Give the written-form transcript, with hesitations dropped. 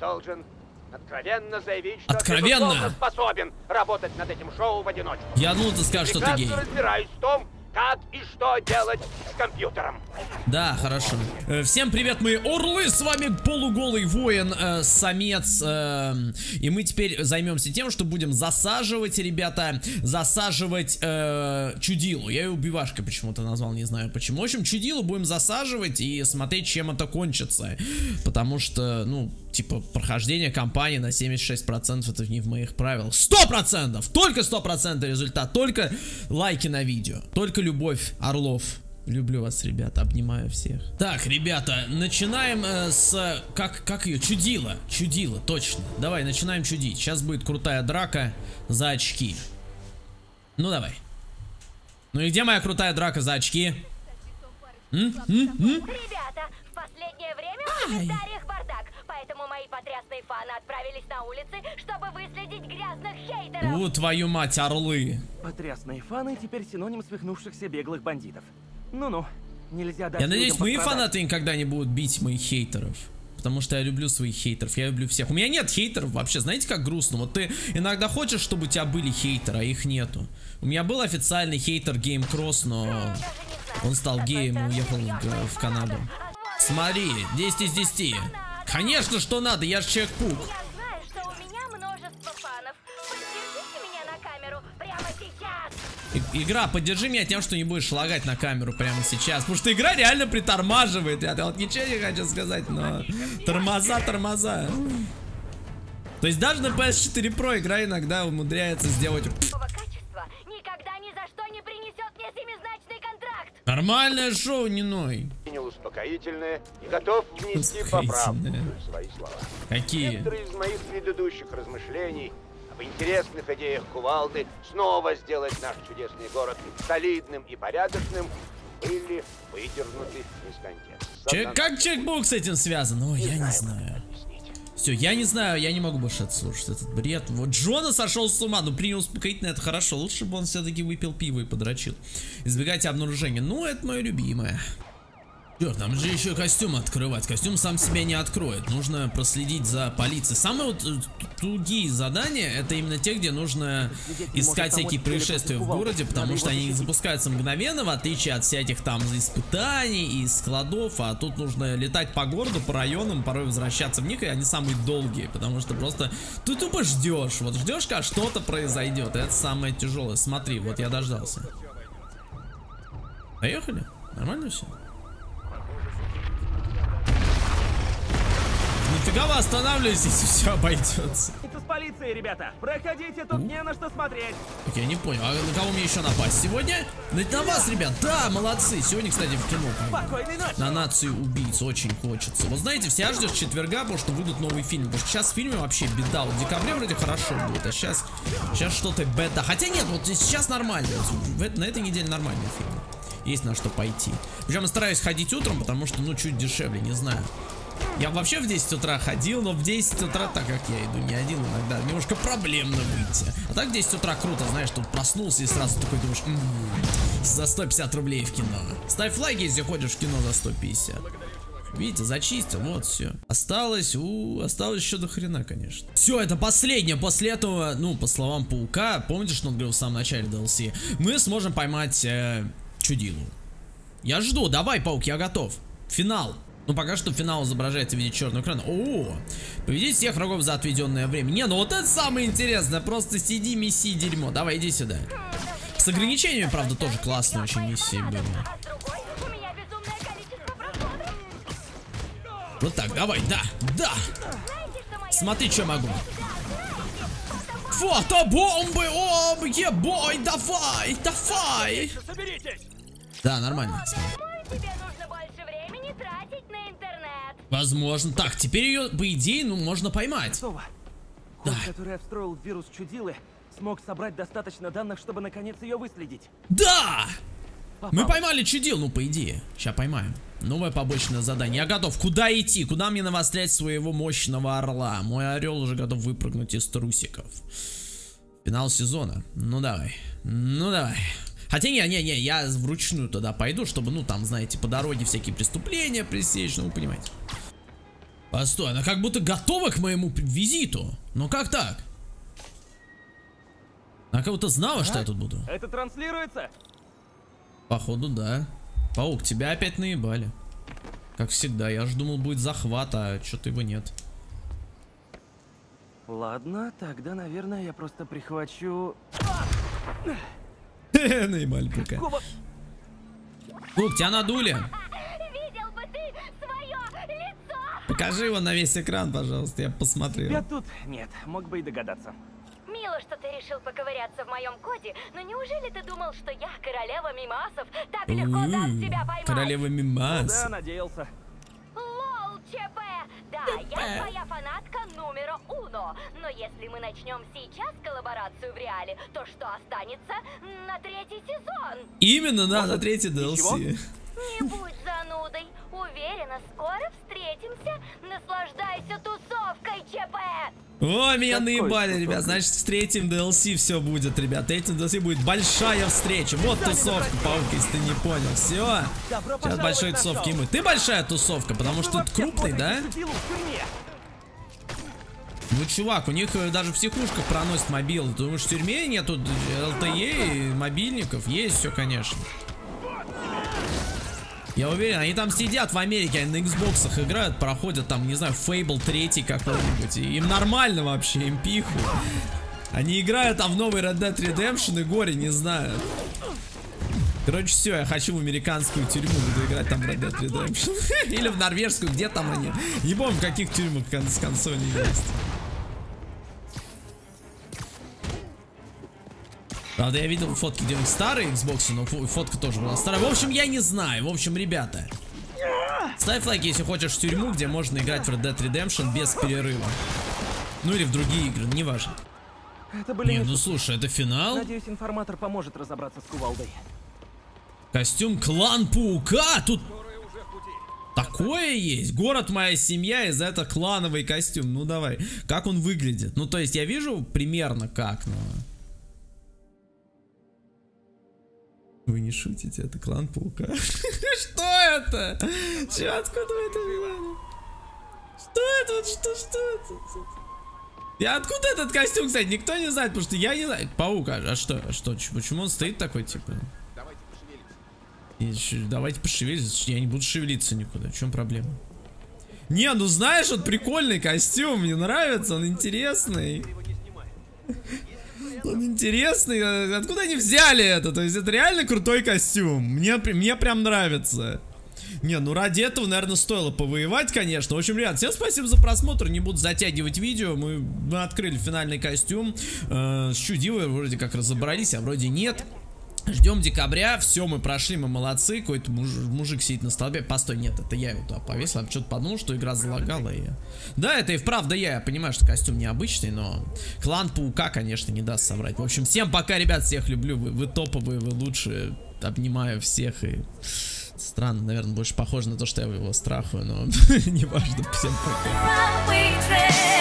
Должен откровенно заявить, что ты способен работать над этим шоу в одиночку. Я думал, ты скажешь, что ты гей. Разбираюсь в том, как и что делать с компьютером. Да, хорошо. Всем привет, мои орлы, с вами полуголый воин, самец. И мы теперь займемся тем, что будем засаживать, ребята, засаживать чудилу. Я ее убивашкой почему-то назвал, не знаю почему. В общем, чудилу будем засаживать и смотреть, чем это кончится. Потому что, ну, типа, прохождение кампании на 76% это не в моих правилах. 100%! Только 100% результат, только лайки на видео, только любовь орлов. Люблю вас, ребята, обнимаю всех. Так, ребята, начинаем с... Как ее? Чудила. Чудила, точно. Давай, начинаем чудить. Сейчас будет крутая драка за очки. Ну, давай. Ну и где моя крутая драка за очки? Ребята, в последнее время в комментариях бардак, поэтому мои потрясные фаны отправились на улицы, чтобы выследить грязных хейтеров. У, твою мать, орлы. Потрясные фаны теперь синоним свихнувшихся беглых бандитов. Ну-ну, нельзя дать. Я надеюсь, мои фанаты никогда не будут бить моих хейтеров. Потому что я люблю своих хейтеров, я люблю всех. У меня нет хейтеров вообще, знаете, как грустно. Вот ты иногда хочешь, чтобы у тебя были хейтеры, а их нету. У меня был официальный хейтер GameCross, но он стал геем и уехал в Канаду. Смотри, 10 из 10. Конечно, что надо, я же Человек-пук. Игра, поддержи меня тем, что не будешь лагать на камеру прямо сейчас. Потому что игра реально притормаживает. Я вот ничего не хочу сказать, но... Тормоза. То есть даже на PS4 Pro игра иногда умудряется сделать... Нормальное шоу, не ной. Принял успокоительное и готов внести поправку в свои слова. Какие? Некоторые из моих предыдущих размышлений об интересных идеях Кувалды снова сделать наш чудесный город солидным и порядочным были выдернуты из контекста. Как Человек-паук с этим связан? Ой, я не знаю. Все, я не знаю, я не могу больше отслушать этот бред. Вот Джона сошел с ума, но принял успокоительное, это хорошо. Лучше бы он все-таки выпил пиво и подрочил. Избегайте обнаружения. Ну, это мое любимое. Черт, нам же еще костюм открывать. Костюм сам себя не откроет. Нужно проследить за полицией. Самые вот тугие задания, это именно те, где нужно искать всякие происшествия в городе, потому что они не запускаются мгновенно, в отличие от всяких там испытаний и складов. А тут нужно летать по городу, по районам, порой возвращаться в них, и они самые долгие, потому что просто ты тупо ждешь. Вот ждешь, как что-то произойдет. Это самое тяжелое. Смотри, вот я дождался. Поехали? Нормально все? Нифига вы останавливаетесь, и все обойдется. Это с полицией, ребята. Проходите, тут не на что смотреть. Так, я не понял, а на кого мне еще напасть? Сегодня? На вас, ребят, да, молодцы. Сегодня, кстати, в кино. Спокойной ночи. На нацию убийц очень хочется. Вот знаете, все ждешь четверга, потому что выйдут новые фильмы. Потому что сейчас в фильме вообще беда. Вот в декабре вроде хорошо будет, а сейчас что-то беда. Хотя нет, вот сейчас нормально. На этой неделе нормальный фильм. Есть на что пойти. Причем я стараюсь ходить утром, потому что, ну, чуть дешевле, не знаю. Я вообще в 10 утра ходил, но в 10 утра, так как я иду не один иногда, немножко проблемно выйти. А так в 10 утра круто, знаешь, тут проснулся и сразу такой думаешь, за 150 рублей в кино. Ставь лайк, если ходишь в кино за 150. Видите, зачистил, вот все. Осталось еще до хрена, конечно. Все, это последнее. После этого, ну, по словам Паука, помните, что он говорил в самом начале DLC, мы сможем поймать чудилу. Я жду, давай, Паук, я готов. Финал. Ну, пока что финал изображается в виде черного экрана. О, победить всех врагов за отведенное время. Не, ну вот это самое интересное. Просто сиди, меси дерьмо. Давай, иди сюда. С ограничениями, правда, тоже классная очень миссия была. Вот так, давай, да. Смотри, что могу. Фотобомбы, об, ебой, давай. Да, нормально. Возможно. Так, теперь ее, по идее, ну, можно поймать. Ход, да. Который я встроил в вирус чудилы, смог собрать достаточно данных, чтобы наконец ее выследить. Да! Попал. Мы поймали чудил, ну, по идее. Сейчас поймаем. Новое побочное задание. Я готов. Куда идти? Куда мне навострять своего мощного орла? Мой орел уже готов выпрыгнуть из трусиков. Финал сезона. Ну, давай. Хотя не, я вручную туда пойду, чтобы, ну, там, знаете, по дороге всякие преступления пресечь, ну, вы понимаете. Постой, она как будто готова к моему визиту. Но как так? Она как будто знала, что я тут буду. Это транслируется? Походу, да. Паук, тебя опять наебали. Как всегда, я же думал, будет захват, а что-то его нет. Ладно, тогда, наверное, я просто прихвачу... Наебали пока. Лук, тебя надули. Видел бы ты свое лицо. Покажи его на весь экран, пожалуйста, я посмотрел. Я тут... Нет, мог бы и догадаться. Мило, что ты решил поковыряться в моем коде, но неужели ты думал, что я королева мимасов так легко даст тебя поймать? Королева мимасов. Да, надеялся. Лол, ЧП. Да, я твоя фанатка номер 1, но если мы начнем сейчас коллаборацию в реале, то что останется на 3-й сезон? Именно, да, на 3-й DLC. Не будь занудой, уверена, скоро встретимся, наслаждайся тусовкой, ЧП. О, меня наебали, ребят, значит в 3-м DLC все будет, ребят, в 3-м DLC будет большая встреча, вот тусовка, Паук, если ты не понял, все, сейчас большой тусовки мы, ты большая тусовка, потому что тут крупный, да? Ну, чувак, у них даже в психушках проносит мобил, ты думаешь, в тюрьме нет тут LTE и мобильников, есть все, конечно. Я уверен, они там сидят в Америке, они на Xbox'ах играют, проходят там, не знаю, Fable 3 какой-нибудь. Им нормально вообще, им пиху. Они играют там в новый Red Dead Redemption и горе, не знаю. Короче, все, я хочу в американскую тюрьму, буду играть там в Red Dead Redemption. Или в норвежскую, где там они. Не помню, в каких тюрьмах с консоли есть. Правда, я видел фотки, где он старый Xbox, но фотка тоже была старая. В общем, я не знаю. В общем, ребята, ставь лайк, если хочешь в тюрьму, где можно играть в Red Dead Redemption без перерыва. Ну или в другие игры, неважно. Не, ну слушай, это финал. Надеюсь, информатор поможет разобраться с Кувалдой. Костюм Клан Паука. Тут такое есть. Город, моя семья, и за это клановый костюм. Ну давай, как он выглядит? Ну то есть я вижу примерно как, но... Вы не шутите, это Клан Паука. Что это? Че, откуда вы это взяли? Что это? Что это? Я откуда этот костюм, кстати, никто не знает, потому что я не знаю. Паук, а что? Почему он стоит такой, типа? Давайте пошевелиться. Давайте пошевелиться, я не буду шевелиться никуда. В чем проблема? Не, ну знаешь, вот прикольный костюм, мне нравится, он интересный. Он интересный, откуда они взяли это? То есть это реально крутой костюм. Мне прям нравится. Не, ну ради этого, наверное, стоило повоевать, конечно. В общем, ребят, всем спасибо за просмотр. Не буду затягивать видео. Мы открыли финальный костюм. С чудилой вроде как разобрались, а вроде нет. Ждем декабря, все, мы прошли, мы молодцы. Какой-то мужик сидит на столбе. Постой, нет, это я его туда повесил. Я что-то подумал, что игра залагала. Да, это и вправду я понимаю, что костюм необычный, но Клан Паука, конечно, не даст соврать. В общем, всем пока, ребят, всех люблю. Вы топовые, вы лучшие. Обнимаю всех и... Странно, наверное, больше похоже на то, что я его страхую, но неважно, всем пока.